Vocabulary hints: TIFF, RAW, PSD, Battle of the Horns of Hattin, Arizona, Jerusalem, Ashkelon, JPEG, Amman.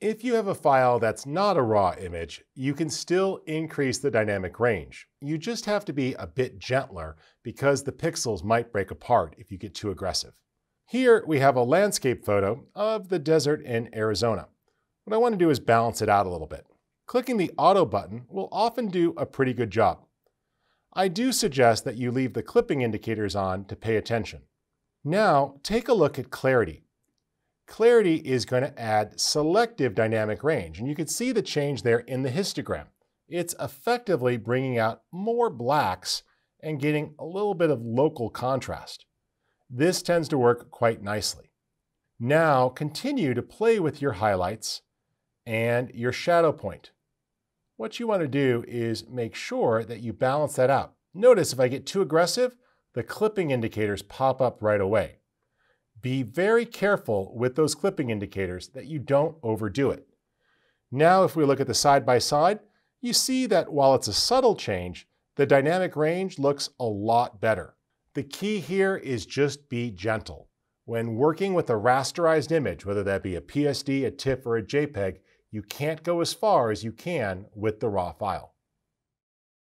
If you have a file that's not a raw image, you can still increase the dynamic range. You just have to be a bit gentler because the pixels might break apart if you get too aggressive. Here we have a landscape photo of the desert in Arizona. What I want to do is balance it out a little bit. Clicking the auto button will often do a pretty good job. I do suggest that you leave the clipping indicators on to pay attention. Now take a look at clarity. Clarity is going to add selective dynamic range, and you can see the change there in the histogram. It's effectively bringing out more blacks and getting a little bit of local contrast. This tends to work quite nicely. Now continue to play with your highlights and your shadow point. What you want to do is make sure that you balance that out. Notice if I get too aggressive, the clipping indicators pop up right away. Be very careful with those clipping indicators that you don't overdo it. Now, if we look at the side-by-side, you see that while it's a subtle change, the dynamic range looks a lot better. The key here is just be gentle. When working with a rasterized image, whether that be a PSD, a TIFF, or a JPEG, you can't go as far as you can with the raw file.